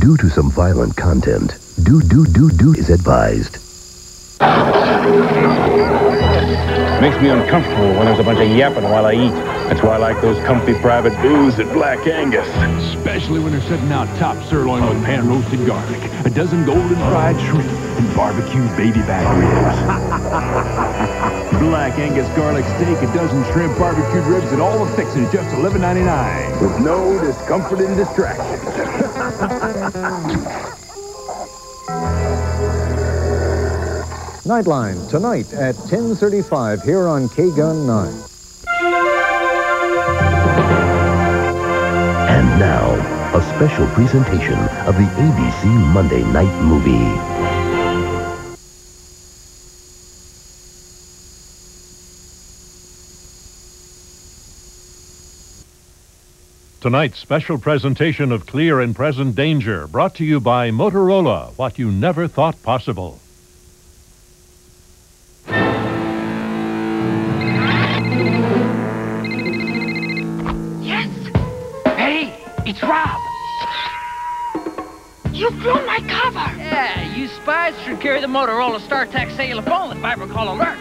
due to some violent content. Do is advised. Makes me uncomfortable when there's a bunch of yapping while I eat. That's why I like those comfy private booze at Black Angus. Especially when they're setting out top sirloin with pan-roasted garlic, a dozen golden fried shrimp, and barbecue baby back ribs. Black Angus garlic steak, a dozen shrimp, barbecued ribs, and all the fixings, just $11.99. With no discomfort and distractions. Nightline, tonight at 10:35 here on K-Gun 9. And now, a special presentation of the ABC Monday Night Movie. Tonight's special presentation of Clear and Present Danger, brought to you by Motorola, what you never thought possible. It's Rob. You blew my cover. Yeah, you spies should carry the Motorola StarTAC cellular phone with VibraCall Alert.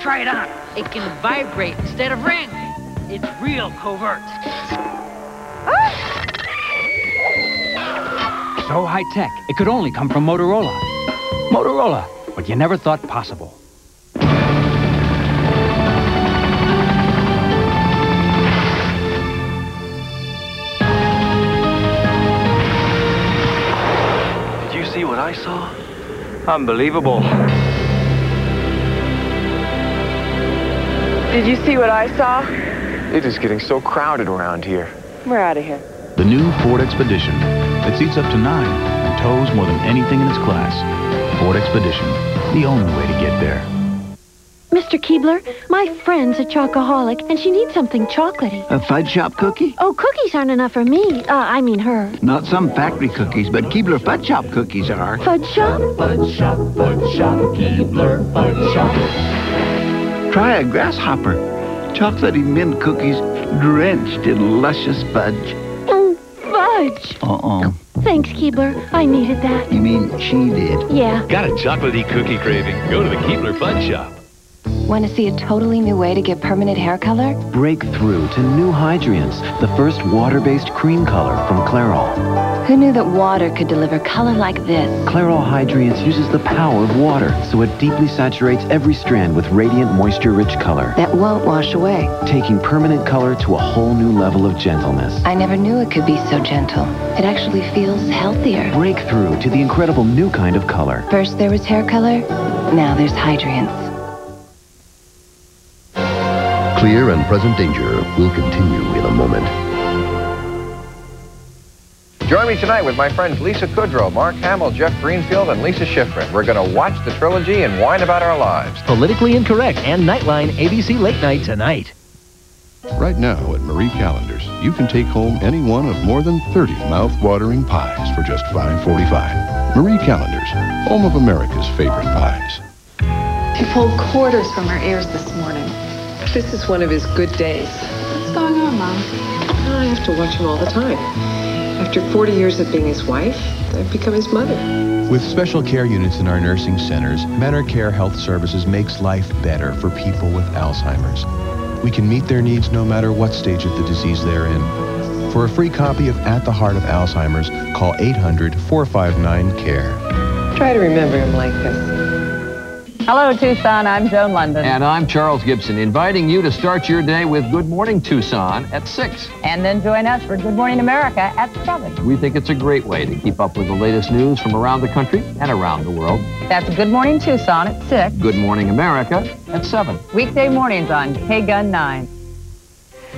Try it on. It can vibrate instead of ring. It's real covert. Ah! So high tech, it could only come from Motorola. Motorola, what you never thought possible. What I saw? Unbelievable. Did you see what I saw? It is getting so crowded around here. We're out of here. The new Ford Expedition. It seats up to 9 and tows more than anything in its class. Ford Expedition, the only way to get there. Mr. Keebler, my friend's a chocoholic, and she needs something chocolatey. A fudge shop cookie? Oh, cookies aren't enough for me. I mean her. Not some factory cookies, but Keebler fudge shop cookies are. Fudge shop? Fudge shop, fudge shop, Keebler fudge shop. Try a grasshopper. Chocolatey mint cookies drenched in luscious fudge. Oh, fudge. Uh-oh. Thanks, Keebler. I needed that. You mean she did? Yeah. Got a chocolatey cookie craving? Go to the Keebler fudge shop. Want to see a totally new way to get permanent hair color? Break through to new Hydrience, the first water-based cream color from Clairol. Who knew that water could deliver color like this? Clairol Hydrience uses the power of water, so it deeply saturates every strand with radiant, moisture-rich color. That won't wash away. Taking permanent color to a whole new level of gentleness. I never knew it could be so gentle. It actually feels healthier. Break through to the incredible new kind of color. First there was hair color, now there's Hydrience. Clear and Present Danger will continue in a moment. Join me tonight with my friends Lisa Kudrow, Mark Hamill, Jeff Greenfield, and Lisa Schifrin. We're going to watch the trilogy and whine about our lives. Politically Incorrect and Nightline, ABC Late Night tonight. Right now at Marie Callender's, you can take home any one of more than 30 mouth-watering pies for just $5.45. Marie Callender's, home of America's favorite pies. He pulled quarters from her ears this morning. This is one of his good days. What's going on, Mom? I have to watch him all the time. After 40 years of being his wife, I've become his mother. With special care units in our nursing centers, Manor Care Health Services makes life better for people with Alzheimer's. We can meet their needs no matter what stage of the disease they're in. For a free copy of At the Heart of Alzheimer's, call 800-459-CARE. Try to remember him like this. Hello, Tucson. I'm Joan London. And I'm Charles Gibson, inviting you to start your day with Good Morning Tucson at 6. And then join us for Good Morning America at 7. We think it's a great way to keep up with the latest news from around the country and around the world. That's Good Morning Tucson at 6. Good Morning America at 7. Weekday mornings on K-Gun 9.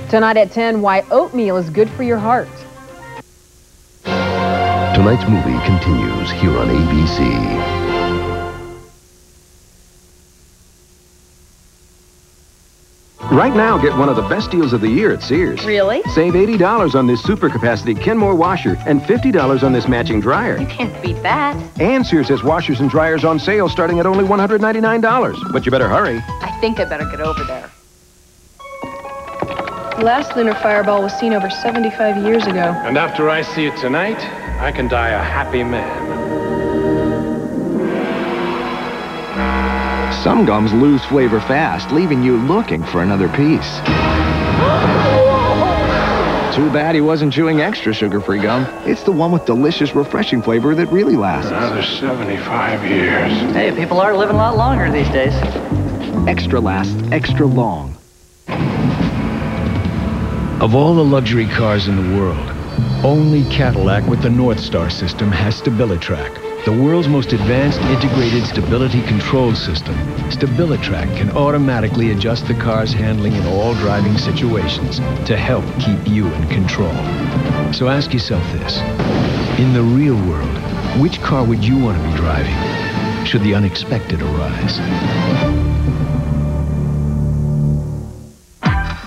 Tonight at 10, why oatmeal is good for your heart. Tonight's movie continues here on ABC. Right now, get one of the best deals of the year at Sears. Really? Save $80 on this super capacity Kenmore washer and $50 on this matching dryer. You can't beat that. And Sears has washers and dryers on sale starting at only $199. But you better hurry. I think I better get over there. The last lunar fireball was seen over 75 years ago. And after I see it tonight, I can die a happy man. Some gums lose flavor fast, leaving you looking for another piece. Too bad he wasn't chewing extra sugar-free gum. It's the one with delicious, refreshing flavor that really lasts. Another 75 years. Hey, people are living a lot longer these days. Extra lasts extra long. Of all the luxury cars in the world, only Cadillac with the North Star system has Stabilitrak, the world's most advanced integrated stability control system. Stabilitrak can automatically adjust the car's handling in all driving situations to help keep you in control. So ask yourself this, in the real world, which car would you want to be driving should the unexpected arise?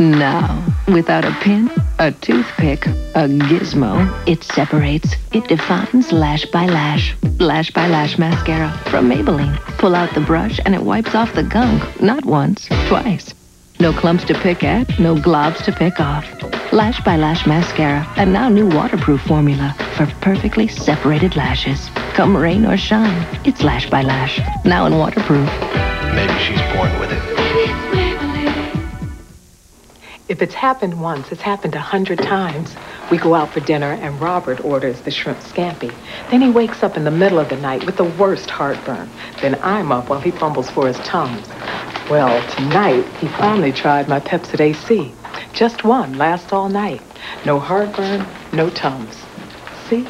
Now, without a pin, a toothpick, a gizmo, it separates, it defines lash by lash mascara from Maybelline. Pull out the brush and it wipes off the gunk, not once, twice. No clumps to pick at, no globs to pick off. Lash by lash mascara, a now new waterproof formula for perfectly separated lashes. Come rain or shine, it's lash by lash, now in waterproof. Maybe she's born with it. If it's happened once, it's happened 100 times. We go out for dinner and Robert orders the shrimp scampi. Then he wakes up in the middle of the night with the worst heartburn. Then I'm up while he fumbles for his Tums. Well, tonight, he finally tried my Pepcid AC. Just one, lasts all night. No heartburn, no Tums. See?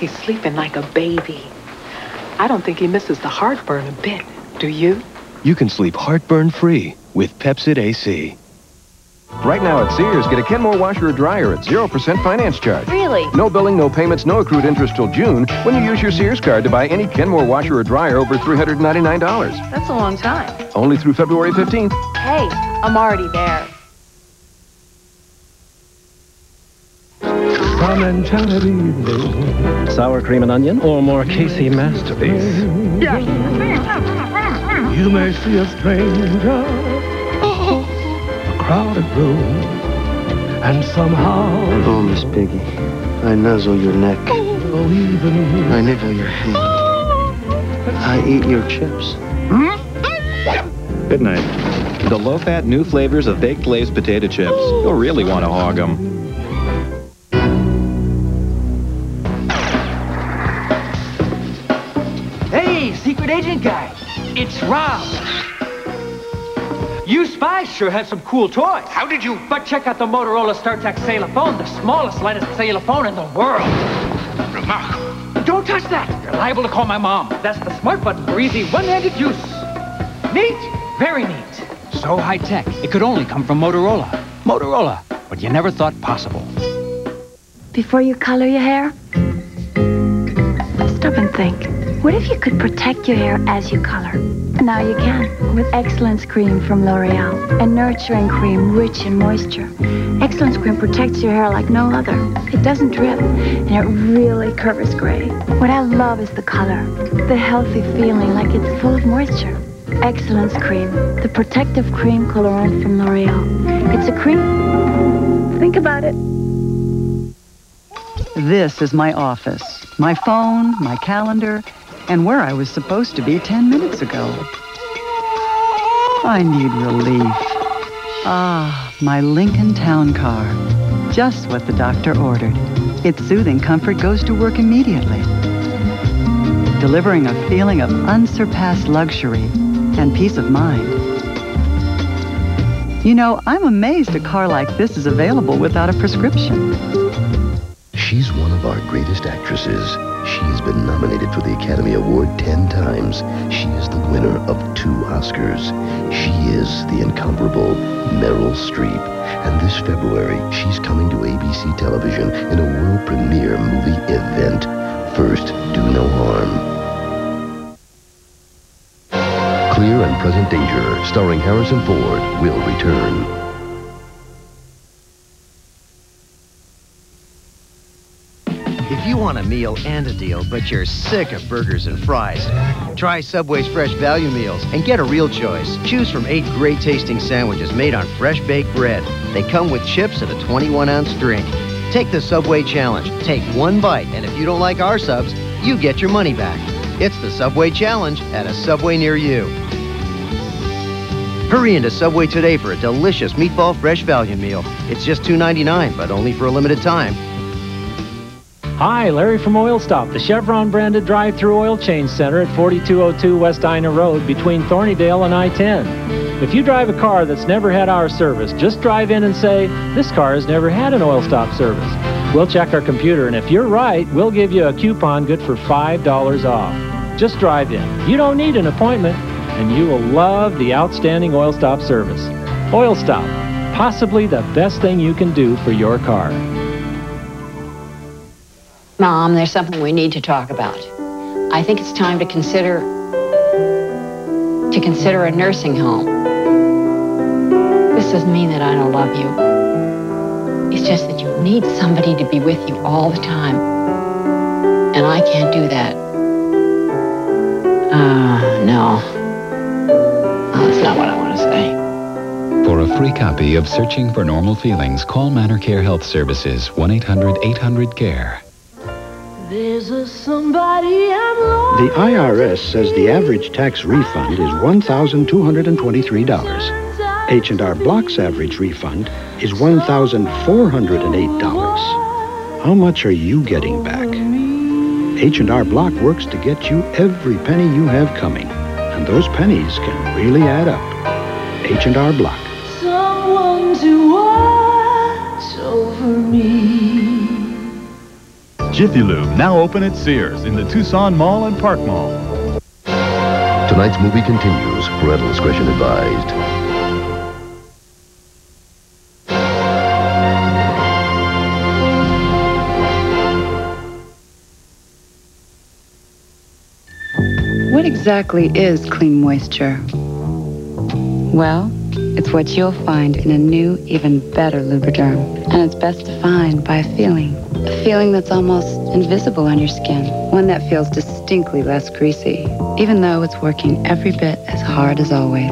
He's sleeping like a baby. I don't think he misses the heartburn a bit, do you? You can sleep heartburn-free with Pepcid AC. Right now at Sears, get a Kenmore washer or dryer at 0% finance charge. Really? No billing, no payments, no accrued interest till June when you use your Sears card to buy any Kenmore washer or dryer over $399. That's a long time. Only through February 15th. Hey, I'm already there. Sour cream and onion or more Casey masterpiece? Yes. You may see a stranger. Crowded room, and somehow I'm home, Miss Piggy. I nuzzle your neck. Oh, even I nibble your hand. I eat your chips. Good night. The low-fat new flavors of baked Lay's potato chips. You'll really want to hog them. Hey, secret agent guy. It's Rob. You spies sure have some cool toys. How did you... But check out the Motorola StarTAC Sailorphone, the smallest, lightest Sailorphone in the world. Remarkable. Don't touch that. You're liable to call my mom. That's the smart button for easy one-handed use. Neat. Very neat. So high-tech, it could only come from Motorola. Motorola, what you never thought possible. Before you color your hair, stop and think. What if you could protect your hair as you color? Now you can, with Excellence Cream from L'Oreal. A nurturing cream rich in moisture. Excellence Cream protects your hair like no other. It doesn't drip, and it really covers gray. What I love is the color, the healthy feeling like it's full of moisture. Excellence Cream, the protective cream colorant from L'Oreal. It's a cream. Think about it. This is my office. My phone, my calendar, and where I was supposed to be 10 minutes ago. I need relief. Ah, my Lincoln Town Car. Just what the doctor ordered. Its soothing comfort goes to work immediately, delivering a feeling of unsurpassed luxury and peace of mind. You know, I'm amazed a car like this is available without a prescription. She's one of our greatest actresses. She's been nominated for the Academy Award 10 times. She is the winner of 2 Oscars. She is the incomparable Meryl Streep. And this February, she's coming to ABC Television in a world premiere movie event. First, Do No Harm. Clear and Present Danger, starring Harrison Ford, will return. If you want to meal and a deal, but you're sick of burgers and fries. Try Subway's fresh value meals and get a real choice. Choose from 8 great-tasting sandwiches made on fresh-baked bread. They come with chips and a 21-ounce drink. Take the Subway Challenge. Take one bite, and if you don't like our subs, you get your money back. It's the Subway Challenge at a Subway near you. Hurry into Subway today for a delicious meatball fresh value meal. It's just $2.99, but only for a limited time. Hi, Larry from Oil Stop, the Chevron-branded drive-through oil change center at 4202 West Ina Road between Thornydale and I-10. If you drive a car that's never had our service, just drive in and say, this car has never had an Oil Stop service. We'll check our computer, and if you're right, we'll give you a coupon good for $5 off. Just drive in. You don't need an appointment, and you will love the outstanding Oil Stop service. Oil Stop, possibly the best thing you can do for your car. Mom, there's something we need to talk about. I think it's time to consider a nursing home. This doesn't mean that I don't love you. It's just that you need somebody to be with you all the time. And I can't do that. No. That's not what I want to say. For a free copy of Searching for Normal Feelings, call Manor Care Health Services, 1-800-800-CARE. The IRS says the average tax refund is $1,223. H&R Block's average refund is $1,408. How much are you getting back? H&R Block works to get you every penny you have coming, and those pennies can really add up. H&R Block. Someone to watch over me. Jiffy Lube, now open at Sears in the Tucson Mall and Park Mall. Tonight's movie continues. Parental discretion advised. What exactly is clean moisture? Well, it's what you'll find in a new, even better Lubriderm. And it's best defined by a feeling that's almost invisible on your skin, one that feels distinctly less greasy, even though it's working every bit as hard as always.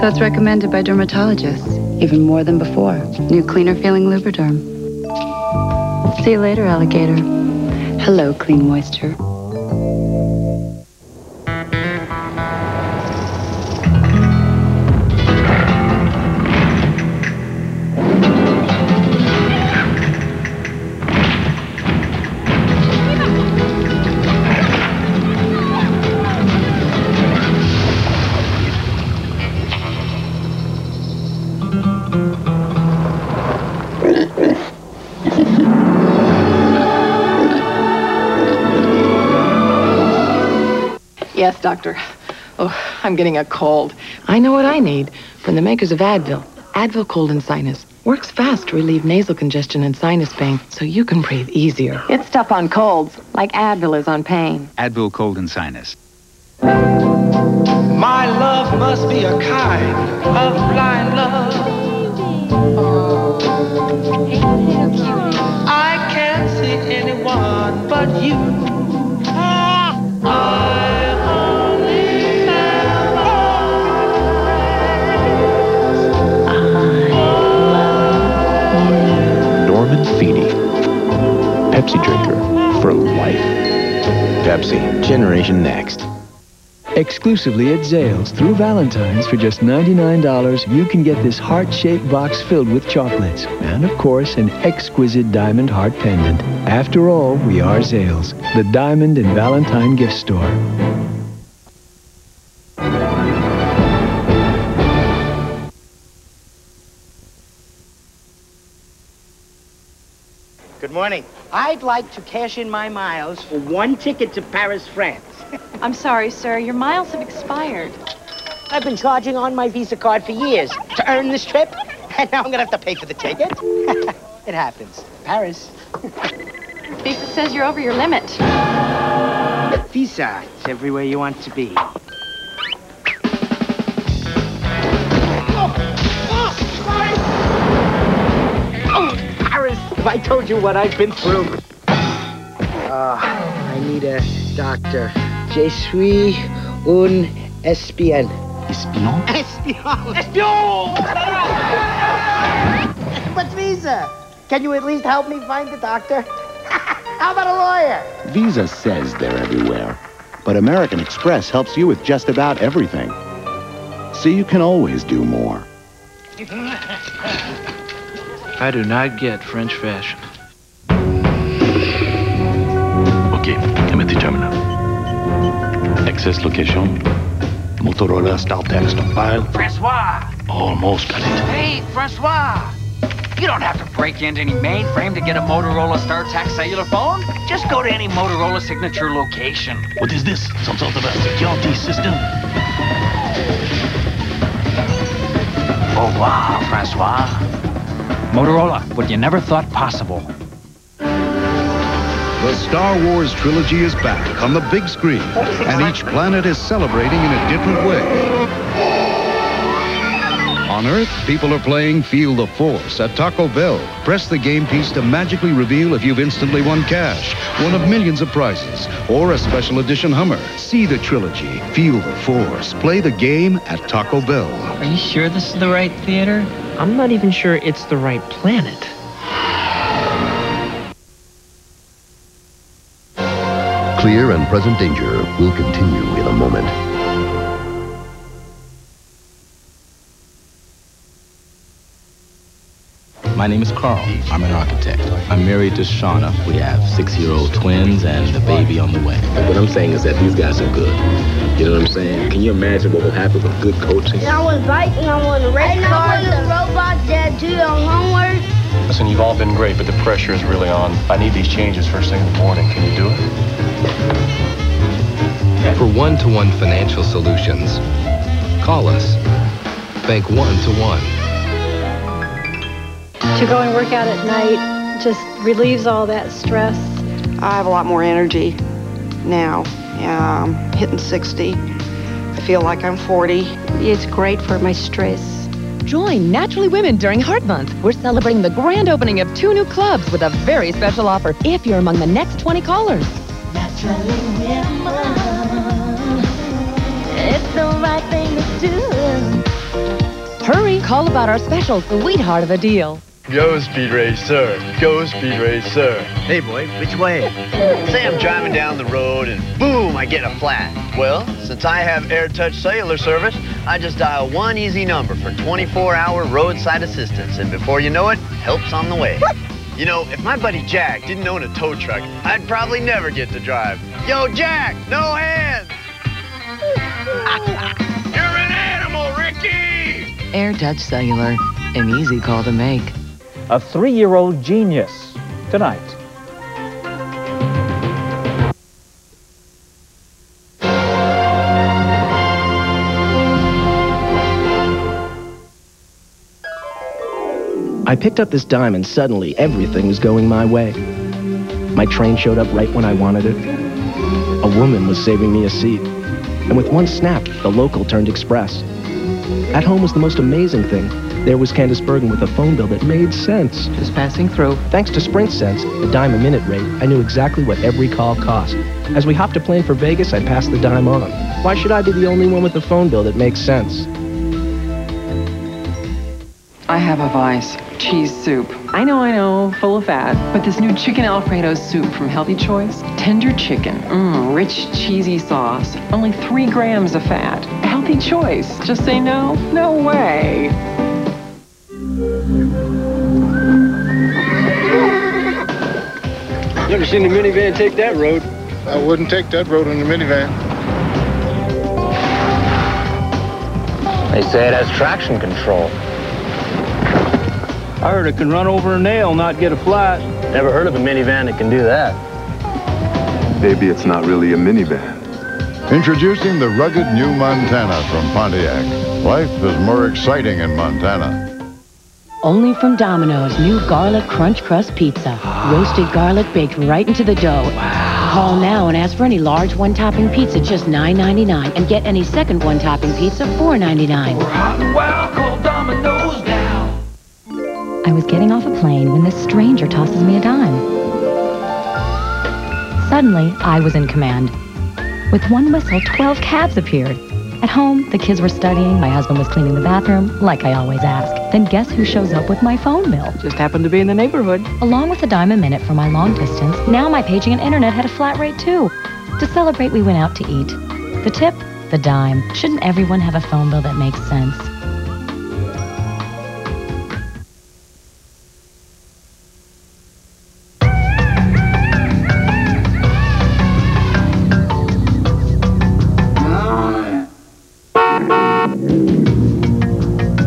So it's recommended by dermatologists, even more than before. New, cleaner feeling Lubriderm. See you later, alligator. Hello, clean moisture. Yes, doctor. Oh, I'm getting a cold. I know what I need from the makers of Advil. Advil Cold and Sinus. Works fast to relieve nasal congestion and sinus pain so you can breathe easier. It's tough on colds, like Advil is on pain. Advil Cold and Sinus. My love must be a kind of blind love. I can't see anyone but you. Pepsi drinker for life. Pepsi, Generation Next. Exclusively at Zales through Valentine's for just $99, you can get this heart-shaped box filled with chocolates and, of course, an exquisite diamond heart pendant. After all, we are Zales, the diamond and Valentine gift store. Good morning. I'd like to cash in my miles for one ticket to Paris, France. I'm sorry, sir. Your miles have expired. I've been charging on my Visa card for years to earn this trip, and now I'm going to have to pay for the ticket. It happens. Paris. Visa says you're over your limit. Visa. It's everywhere you want to be. If I told you what I've been through. wieder Doktor. Je suis un espion. Espion? Espion! Espion! But Visa, can you at least help me find the doctor? How about a lawyer? Visa says they're everywhere, but American Express helps you with just about everything. So you can always do more. I do not get French fashion. OK, I'm at the terminal. Access location. Motorola StarTAC stockpile. Francois! Almost got it. Hey, Francois! You don't have to break into any mainframe to get a Motorola StarTAC cellular phone. Just go to any Motorola signature location. What is this? Some sort of a security system? Au revoir, Francois. Motorola, what you never thought possible. The Star Wars trilogy is back on the big screen, and each planet is celebrating in a different way. On Earth, people are playing Feel the Force at Taco Bell. Press the game piece to magically reveal if you've instantly won cash, one of millions of prizes, or a special edition Hummer. See the trilogy, Feel the Force. Play the game at Taco Bell. Are you sure this is the right theater? I'm not even sure it's the right planet. Clear and Present Danger will continue in a moment. My name is Carl. I'm an architect. I'm married to Shauna. We have six-year-old twins and a baby on the way. What I'm saying is that these guys are good. You know what I'm saying? Can you imagine what will happen with good coaching? I want biking, I want to race cars. I want the robots that do your homework. Listen, you've all been great, but the pressure is really on. I need these changes first thing in the morning. Can you do it? For one-to-one financial solutions, call us. Bank one-to-one. To go and work out at night just relieves all that stress. I have a lot more energy now. I'm hitting 60. I feel like I'm 40. It's great for my stress. Join Naturally Women during Heart Month. We're celebrating the grand opening of 2 new clubs with a very special offer if you're among the next 20 callers. Naturally Women, it's the right thing to do. Hurry, call about our special sweetheart of a deal. Go Speed Racer, go Speed Racer. Hey boy, which way? Say I'm driving down the road and boom, I get a flat. Well, since I have AirTouch cellular service, I just dial one easy number for 24-hour roadside assistance, and before you know it, help's on the way. You know, if my buddy Jack didn't own a tow truck, I'd probably never get to drive. Yo, Jack, no hands! You're an animal, Ricky! AirTouch Cellular, an easy call to make. A 3-year-old genius, tonight. I picked up this dime and suddenly everything was going my way. My train showed up right when I wanted it. A woman was saving me a seat. And with one snap, the local turned express. At home was the most amazing thing. There was Candace Bergen with a phone bill that made sense. Just passing through. Thanks to Sprint Sense, the dime a minute rate, I knew exactly what every call cost. As we hopped a plane for Vegas, I passed the dime on. Why should I be the only one with a phone bill that makes sense? I have a vice. Cheese soup. I know, full of fat. But this new chicken Alfredo soup from Healthy Choice, tender chicken, rich cheesy sauce, only 3 grams of fat. Healthy Choice. Just say no, no way. Never seen a minivan take that road. I wouldn't take that road in the minivan. They say it has traction control. I heard it can run over a nail, not get a flat. Never heard of a minivan that can do that. Maybe it's not really a minivan. Introducing the rugged new Montana from Pontiac. Life is more exciting in Montana. Only from Domino's, new garlic crunch crust pizza. Roasted garlic baked right into the dough. Wow. Call now and ask for any large one-topping pizza, just $9.99. And get any second one-topping pizza, $4.99. Wow, call Domino's now. I was getting off a plane when this stranger tosses me a dime. So Suddenly, I was in command. With one whistle, 12 cabs appeared. At home, the kids were studying, my husband was cleaning the bathroom, like I always ask. Then guess who shows up with my phone bill? Just happened to be in the neighborhood. Along with a dime a minute for my long distance, now my paging and internet had a flat rate too. To celebrate, we went out to eat. The tip? The dime. Shouldn't everyone have a phone bill that makes sense?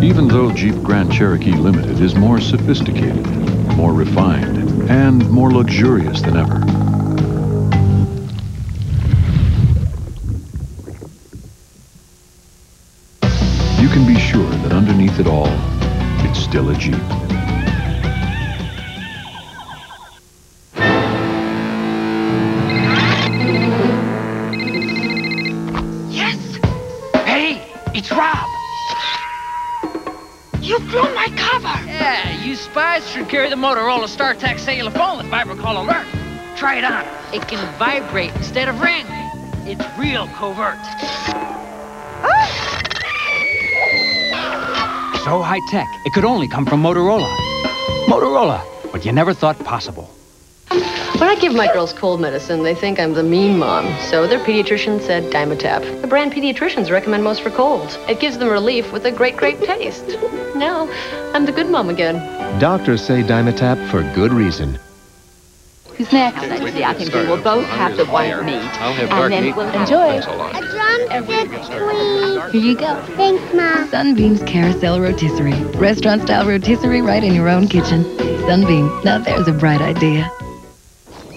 Even though Jeep Grand Cherokee Limited is more sophisticated, more refined, and more luxurious than ever, you can be sure that underneath it all, it's still a Jeep. Yes! Hey, it's Rob! You blew my cover! Yeah, you spies should carry the Motorola StarTAC cellular phone with VibraCall Alert. Try it on. It can vibrate instead of ring. It's real covert. So high-tech, it could only come from Motorola. Motorola, what you never thought possible. When I give my girls cold medicine, they think I'm the mean mom. So their pediatrician said Dimetapp, the brand pediatricians recommend most for colds. It gives them relief with a great, great taste. Now, I'm the good mom again. Doctors say Dimetapp for good reason. Who's next? Let's see, I think we will both have the white meat. And then we'll enjoy it. A drum, please. Here you go. Thanks, Mom. Sunbeam's Carousel Rotisserie. Restaurant-style rotisserie right in your own kitchen. Sunbeam, now there's a bright idea.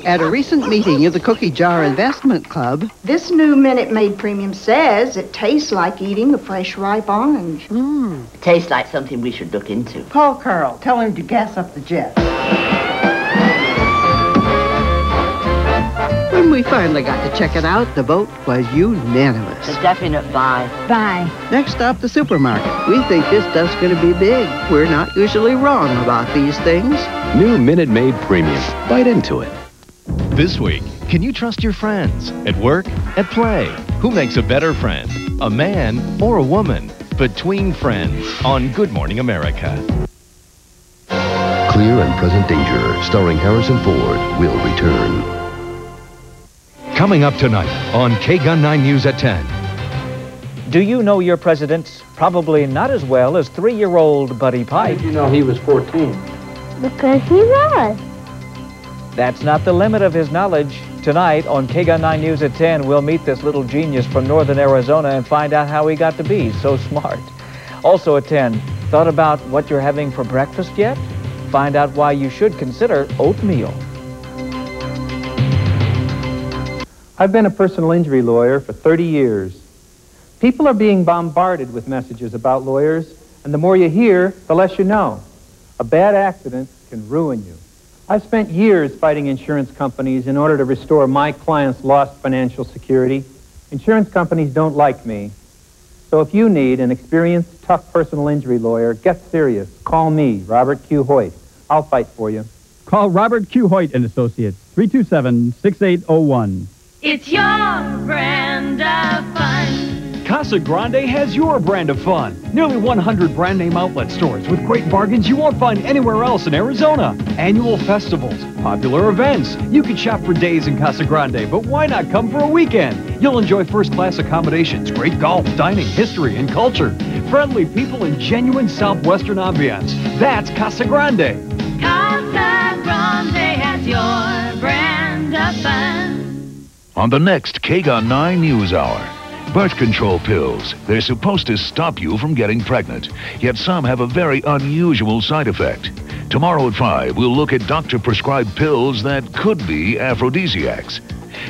At a recent meeting of the Cookie Jar Investment Club, this new Minute Maid Premium says it tastes like eating a fresh, ripe orange. Mmm. It tastes like something we should look into. Call Carl. Tell him to gas up the jet. When we finally got to check it out, the vote was unanimous. A definite buy. Buy. Next up, the supermarket. We think this stuff's going to be big. We're not usually wrong about these things. New Minute Maid Premium. Bite into it. This week, can you trust your friends? At work? At play? Who makes a better friend? A man or a woman? Between Friends on Good Morning America. Clear and Present Danger, starring Harrison Ford, will return. Coming up tonight on KGUN 9 News at 10. Do you know your presidents? Probably not as well as 3-year-old Buddy Pike. How did you know he was 14? Because he was. That's not the limit of his knowledge. Tonight on KGUN 9 News at 10, we'll meet this little genius from northern Arizona and find out how he got to be so smart. Also at 10, thought about what you're having for breakfast yet? Find out why you should consider oatmeal. I've been a personal injury lawyer for 30 years. People are being bombarded with messages about lawyers, and the more you hear, the less you know. A bad accident can ruin you. I've spent years fighting insurance companies in order to restore my clients' lost financial security. Insurance companies don't like me. So if you need an experienced, tough personal injury lawyer, get serious. Call me, Robert Q. Hoyt. I'll fight for you. Call Robert Q. Hoyt & Associates, 327-6801. It's your brand of fun. Casa Grande has your brand of fun. Nearly 100 brand name outlet stores with great bargains you won't find anywhere else in Arizona. Annual festivals, popular events. You can shop for days in Casa Grande, but why not come for a weekend? You'll enjoy first-class accommodations, great golf, dining, history, and culture. Friendly people and genuine Southwestern ambiance. That's Casa Grande. Casa Grande has your brand of fun. On the next KGUN 9 News Hour, birth control pills. They're supposed to stop you from getting pregnant, yet some have a very unusual side effect. Tomorrow at 5, we'll look at doctor-prescribed pills that could be aphrodisiacs.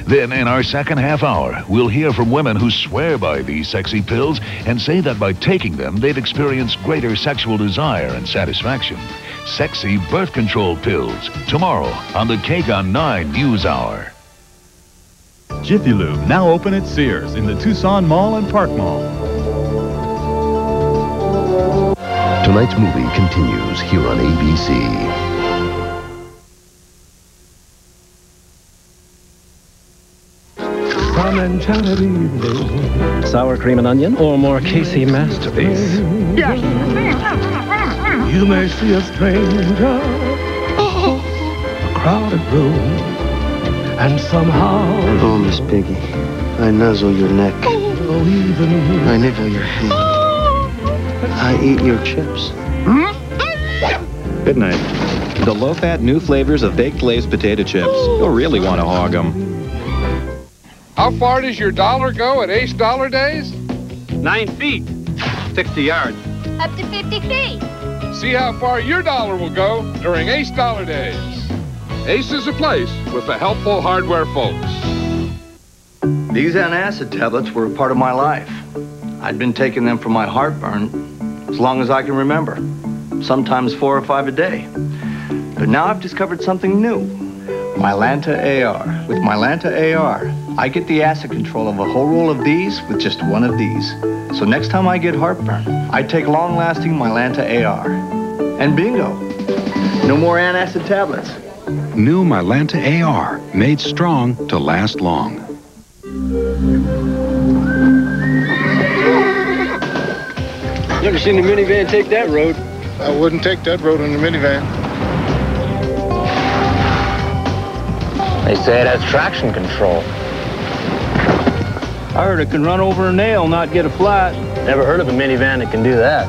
Then, in our second half hour, we'll hear from women who swear by these sexy pills and say that by taking them, they've experienced greater sexual desire and satisfaction. Sexy birth control pills, tomorrow on the KGUN 9 News Hour. Jiffy Lube, now open at Sears in the Tucson Mall and Park Mall. Tonight's movie continues here on ABC. come and chat at evening. Sour cream and onion, or more Casey masterpiece. Yes. You may see a stranger, a crowded room, and somehow... Oh, Miss Piggy, I nuzzle your neck. Oh, even... I nibble your hand. I eat your chips. Good night. The low-fat new flavors of baked Lay's potato chips. You'll really want to hog them. How far does your dollar go at Ace Dollar Days? 9 feet. 60 yards. Up to 50 feet. See how far your dollar will go during Ace Dollar Days. Ace is a place with the helpful hardware folks. These antacid tablets were a part of my life. I'd been taking them for my heartburn as long as I can remember. Sometimes 4 or 5 a day. But now I've discovered something new, Mylanta AR. With Mylanta AR, I get the acid control of a whole roll of these with just one of these. So next time I get heartburn, I take long-lasting Mylanta AR. And bingo, no more antacid tablets. New Mylanta AR, made strong to last long. Never seen a minivan take that road. I wouldn't take that road in the minivan. They say it has traction control. I heard it can run over a nail, not get a flat. Never heard of a minivan that can do that.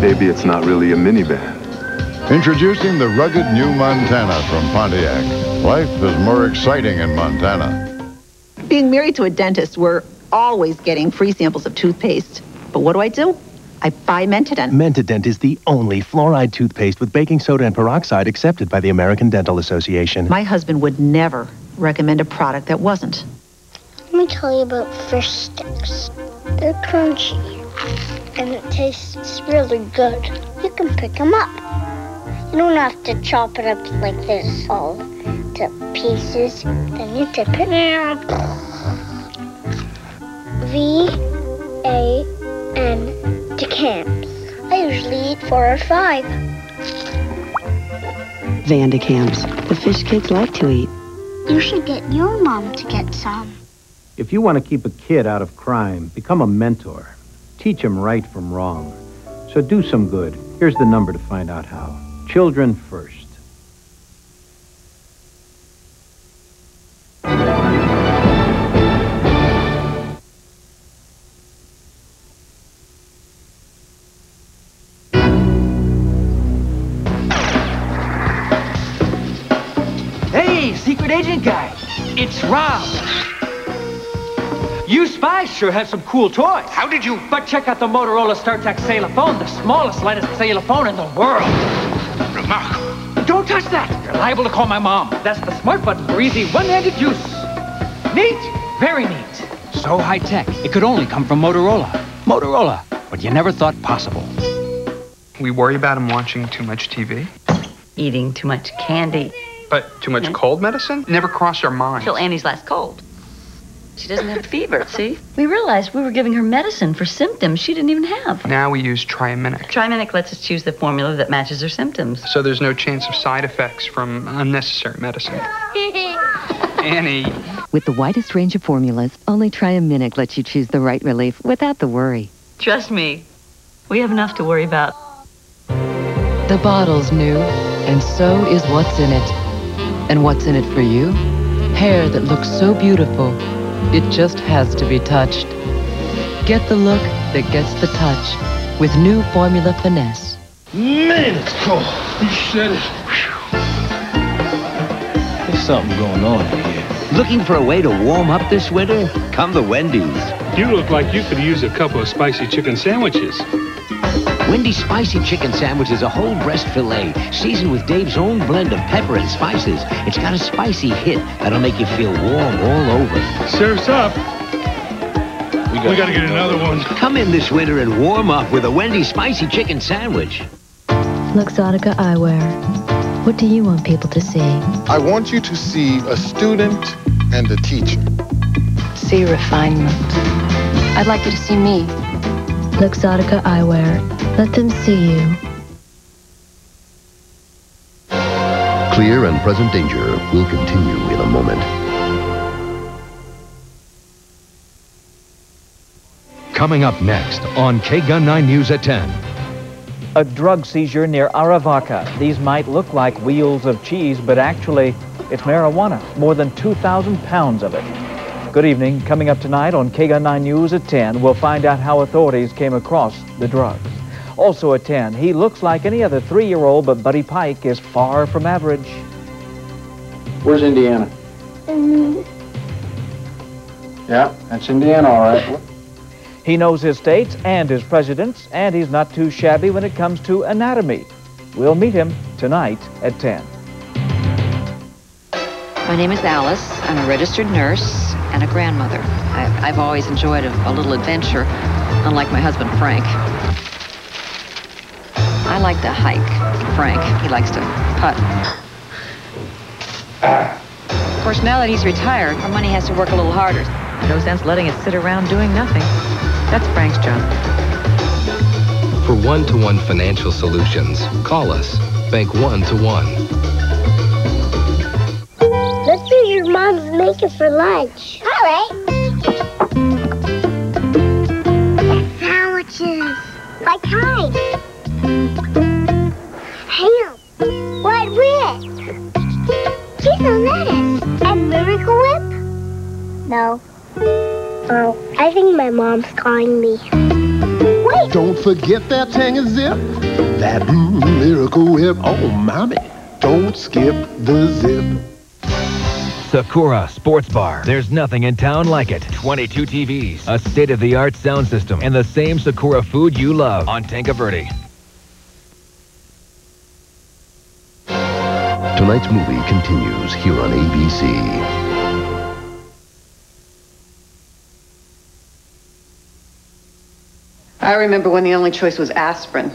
Maybe it's not really a minivan. Introducing the rugged new Montana from Pontiac. Life is more exciting in Montana. Being married to a dentist, we're always getting free samples of toothpaste. But what do? I buy Mentadent. Mentadent is the only fluoride toothpaste with baking soda and peroxide accepted by the American Dental Association. My husband would never recommend a product that wasn't. Let me tell you about fish sticks. They're crunchy, and it tastes really good. You can pick them up. You don't have to chop it up like this, all to pieces. Then you dip it in. V-A-N. To camps. I usually eat 4 or 5. Vandecamps. The fish kids like to eat. You should get your mom to get some. If you want to keep a kid out of crime, become a mentor. Teach him right from wrong. So do some good. Here's the number to find out how. Children First. It's Rob. You spies sure have some cool toys. How did you? But check out the Motorola StarTAC Sailorphone, the smallest, lightest Sailorphone in the world. Remarkable. Don't touch that. You're liable to call my mom. That's the smart button for easy one-handed use. Neat. Very neat. So high-tech, it could only come from Motorola. Motorola, what you never thought possible. We worry about him watching too much TV. Eating too much candy. But too much cold medicine? Never crossed our mind. Till Annie's last cold. She doesn't have fever, see? We realized we were giving her medicine for symptoms she didn't even have. Now we use Triminic. Triminic lets us choose the formula that matches her symptoms. So there's no chance of side effects from unnecessary medicine. Annie. With the widest range of formulas, only Triminic lets you choose the right relief without the worry. Trust me, we have enough to worry about. The bottle's new, and so is what's in it. And what's in it for you? Hair that looks so beautiful, it just has to be touched. Get the look that gets the touch with new formula finesse. Man, it's cold. You said it. There's something going on here. Looking for a way to warm up this winter? Come to Wendy's. You look like you could use a couple of spicy chicken sandwiches. Wendy's spicy chicken sandwich is a whole breast fillet seasoned with Dave's own blend of pepper and spices. It's got a spicy hit that'll make you feel warm all over. Surf's up. We gotta get another one. Come in this winter and warm up with a Wendy's spicy chicken sandwich. Luxottica Eyewear. What do you want people to see? I want you to see a student and a teacher. See refinement. I'd like you to see me. Luxottica Eyewear. Let them see you. Clear and Present Danger will continue in a moment. Coming up next on KGUN 9 News at 10. A drug seizure near Aravaca. These might look like wheels of cheese, but actually it's marijuana, more than 2,000 pounds of it. Good evening. Coming up tonight on KGUN 9 News at 10, we'll find out how authorities came across the drugs. Also at 10, he looks like any other three-year-old, but Buddy Pike is far from average. Where's Indiana? Yeah, that's Indiana, all right. He knows his states and his presidents, and he's not too shabby when it comes to anatomy. We'll meet him tonight at 10. My name is Alice. I'm a registered nurse and a grandmother. I've always enjoyed a little adventure, unlike my husband, Frank. I like to hike. Frank, he likes to putt. Of course, now that he's retired, our money has to work a little harder. No sense letting it sit around doing nothing. That's Frank's job. For one-to-one financial solutions, call us. Bank one-to-one. Let's see what your mom's making for lunch. All right. Sandwiches. What kind? Ham. What with? Cheese and lettuce. And Miracle Whip? No. Oh, I think my mom's calling me. Wait! Don't forget that Tanger Zip. That Miracle Whip. Oh, mommy. Don't skip the zip. Sakura Sports Bar. There's nothing in town like it. 22 TVs, a state-of-the-art sound system, and the same Sakura food you love on Tanca Verde. Tonight's movie continues here on ABC. I remember when the only choice was aspirin.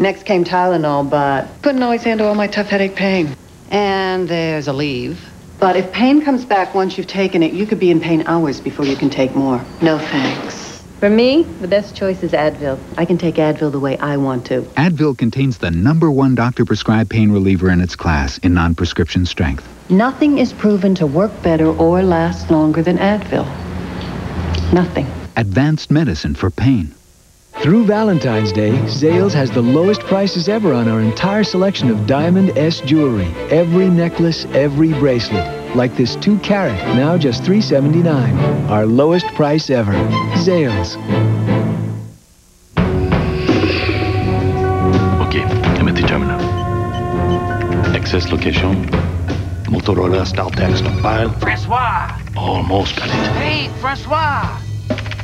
Next came Tylenol, but couldn't always handle all my tough headache pain. And there's Aleve. But if pain comes back once you've taken it, you could be in pain hours before you can take more. No thanks. For me, the best choice is Advil. I can take Advil the way I want to. Advil contains the #1 doctor-prescribed pain reliever in its class in non-prescription strength. Nothing is proven to work better or last longer than Advil. Nothing. Advanced medicine for pain. Through Valentine's Day, Zales has the lowest prices ever on our entire selection of Diamond S jewelry. Every necklace, every bracelet. Like this 2-carat, now just $3.79. Our lowest price ever. Zales. OK, I'm at the terminal. Access location. Motorola StarTAC stockpile. Francois! Almost got it. Hey, Francois!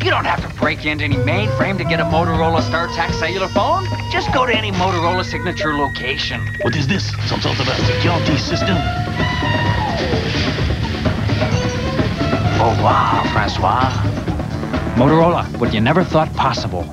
You don't have to break into any mainframe to get a Motorola StarTAC cellular phone. Just go to any Motorola signature location. What is this? Some sort of a security system? Oh, wow, Francois. Motorola, what you never thought possible.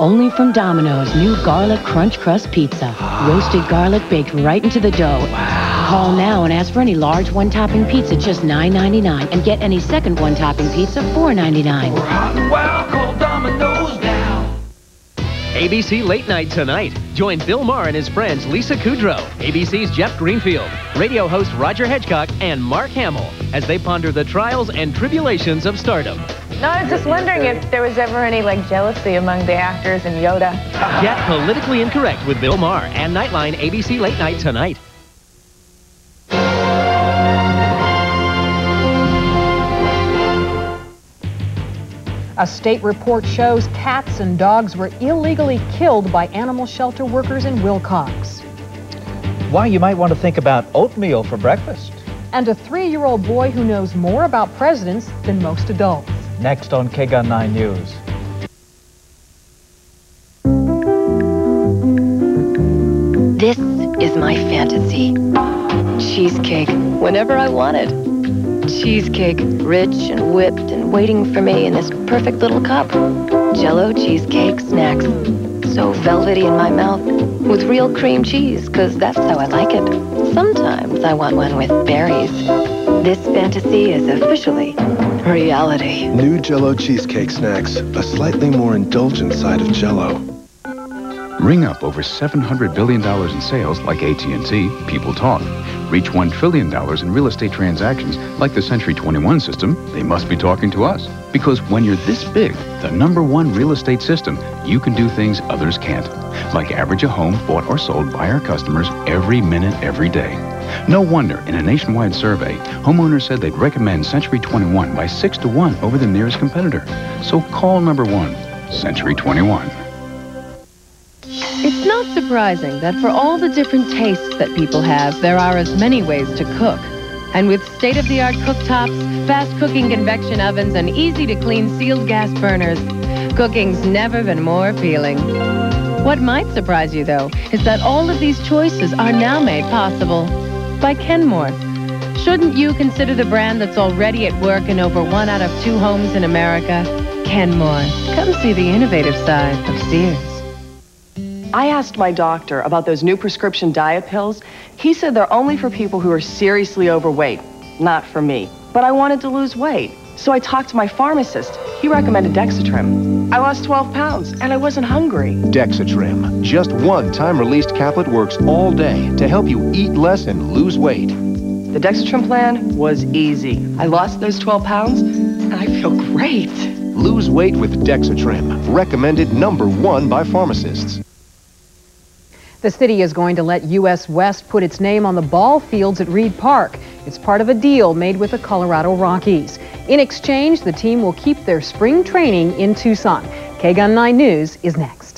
Only from Domino's, new garlic crunch crust pizza. Roasted garlic baked right into the dough. Wow. Call now and ask for any large one-topping pizza, just $9.99. And get any second one-topping pizza, $4.99. We're hot and wild, call Domino's now. ABC Late Night tonight. Join Bill Maher and his friends Lisa Kudrow, ABC's Jeff Greenfield, radio host Roger Hedgecock, and Mark Hamill as they ponder the trials and tribulations of stardom. No, I was just wondering if there was ever any, like, jealousy among the actors and Yoda. Get Politically Incorrect with Bill Maher and Nightline, ABC Late Night tonight. A state report shows cats and dogs were illegally killed by animal shelter workers in Wilcox. Why, you might want to think about oatmeal for breakfast. And a 3-year-old boy who knows more about presidents than most adults. Next on KGUN 9 News. This is my fantasy. Cheesecake whenever I want it. Cheesecake, rich and whipped and waiting for me in this perfect little cup. Jell-O cheesecake snacks, so velvety in my mouth, with real cream cheese, 'cause that's how I like it. Sometimes I want one with berries. This fantasy is officially reality. New Jell-O cheesecake snacks, a slightly more indulgent side of Jell-O. Ring up over $700 billion in sales like AT&T, people talk. Reach $1 trillion in real estate transactions like the Century 21 system, they must be talking to us. Because when you're this big, the #1 real estate system, you can do things others can't. Like average a home bought or sold by our customers every minute, every day. No wonder, in a nationwide survey, homeowners said they'd recommend Century 21 by 6-1 over the nearest competitor. So call #1, Century 21. It's not surprising that for all the different tastes that people have, there are as many ways to cook. And with state-of-the-art cooktops, fast-cooking convection ovens, and easy-to-clean sealed gas burners, cooking's never been more appealing. What might surprise you, though, is that all of these choices are now made possible by Kenmore. Shouldn't you consider the brand that's already at work in over 1 out of 2 homes in America? Kenmore. Come see the innovative side of Sears. I asked my doctor about those new prescription diet pills. He said they're only for people who are seriously overweight, not for me. But I wanted to lose weight, so I talked to my pharmacist. He recommended Dexatrim. I lost 12 pounds, and I wasn't hungry. Dexatrim, just one time-released caplet, works all day to help you eat less and lose weight. The Dexatrim plan was easy. I lost those 12 pounds, and I feel great. Lose weight with Dexatrim, recommended #1 by pharmacists. The city is going to let U.S. West put its name on the ball fields at Reed Park. It's part of a deal made with the Colorado Rockies. In exchange, the team will keep their spring training in Tucson. KGUN 9 News is next.